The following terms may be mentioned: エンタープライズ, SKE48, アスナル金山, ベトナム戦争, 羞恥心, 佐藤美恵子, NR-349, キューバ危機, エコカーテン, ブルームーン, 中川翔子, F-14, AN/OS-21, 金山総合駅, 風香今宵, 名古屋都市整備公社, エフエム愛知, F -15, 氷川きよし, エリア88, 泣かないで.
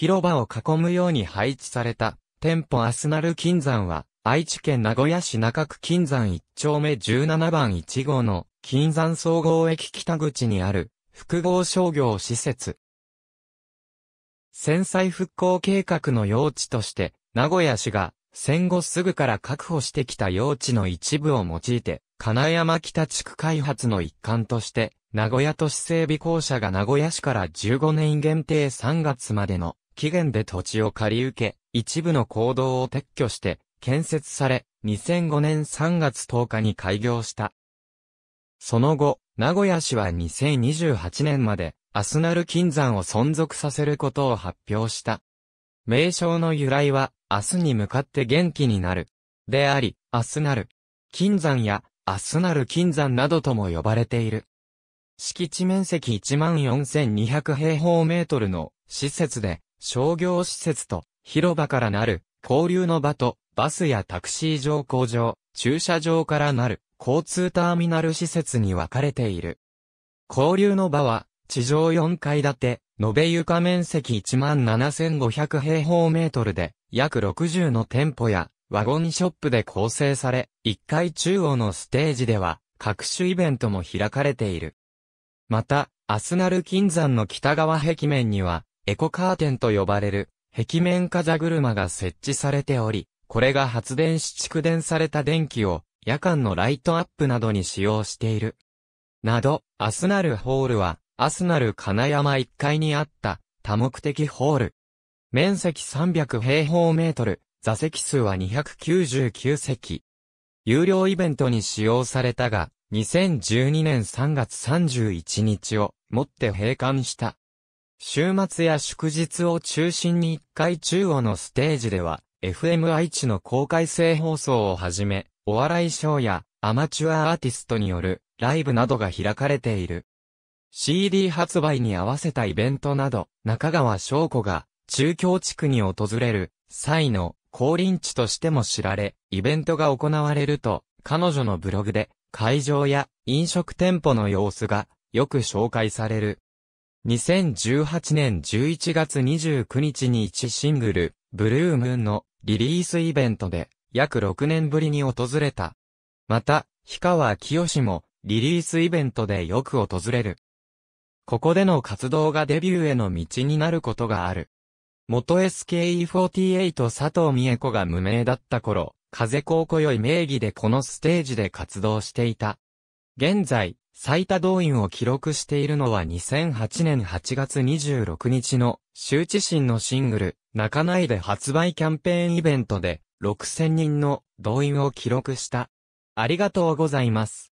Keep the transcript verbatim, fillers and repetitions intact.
広場を囲むように配置された店舗アスナル金山は愛知県名古屋市中区金山いっ丁目じゅうななばんいち号の金山総合駅北口にある複合商業施設。戦災復興計画の用地として名古屋市が戦後すぐから確保してきた用地の一部を用いて、金山北地区開発の一環として、名古屋都市整備公社が名古屋市からじゅうごねん限定さんがつまでの期限で土地を借り受け、一部の公道を撤去して建設され、にせんごねんさんがつとおかに開業した。その後、名古屋市はにせんにじゅうはちねんまで、アスナル金山を存続させることを発表した。名称の由来は、明日に向かって元気になる。であり、アスナル金山や、アスナル金山などとも呼ばれている。敷地面積 いちまんよんせんにひゃく 平方メートルの施設で、商業施設と広場からなる交流の場と、バスやタクシー乗降場、駐車場からなる交通ターミナル施設に分かれている。交流の場は、地上よんかい建て、延べ床面積 いちまんななせんごひゃく 平方メートルで、約ろくじゅうの店舗やワゴンショップで構成され、いっかい中央のステージでは各種イベントも開かれている。また、アスナル金山の北側壁面には、エコカーテンと呼ばれる壁面風車が設置されており、これが発電し蓄電された電気を夜間のライトアップなどに使用している。など、アスナルホールは、アスナル金山いっかいにあった多目的ホール。面積さんびゃく平方メートル、座席数はにひゃくきゅうじゅうきゅう席。有料イベントに使用されたが、にせんじゅうにねんさんがつさんじゅういちにちをもって閉館した。週末や祝日を中心にいっかい中央のステージでは、エフエム 愛知の公開性放送をはじめ、お笑いショーやアマチュアアーティストによるライブなどが開かれている。シーディー 発売に合わせたイベントなど、中川翔子が中京地区に訪れる際の降臨地としても知られ、イベントが行われると、彼女のブログで会場や飲食店舗の様子がよく紹介される。にせんじゅうはちねんじゅういちがつにじゅうくにちにいちシングル、ブルームーンのリリースイベントで約ろくねんぶりに訪れた。また、氷川きよしもリリースイベントでよく訪れる。ここでの活動がデビューへの道になることがある。元 エスケーイーフォーティーエイト 佐藤美恵子が無名だった頃、風高こよい名義でこのステージで活動していた。現在、最多動員を記録しているのはにせんはちねんはちがつにじゅうろくにちの羞恥心のシングル、泣かないで発売キャンペーンイベントでろくせんにんの動員を記録した。ありがとうございます。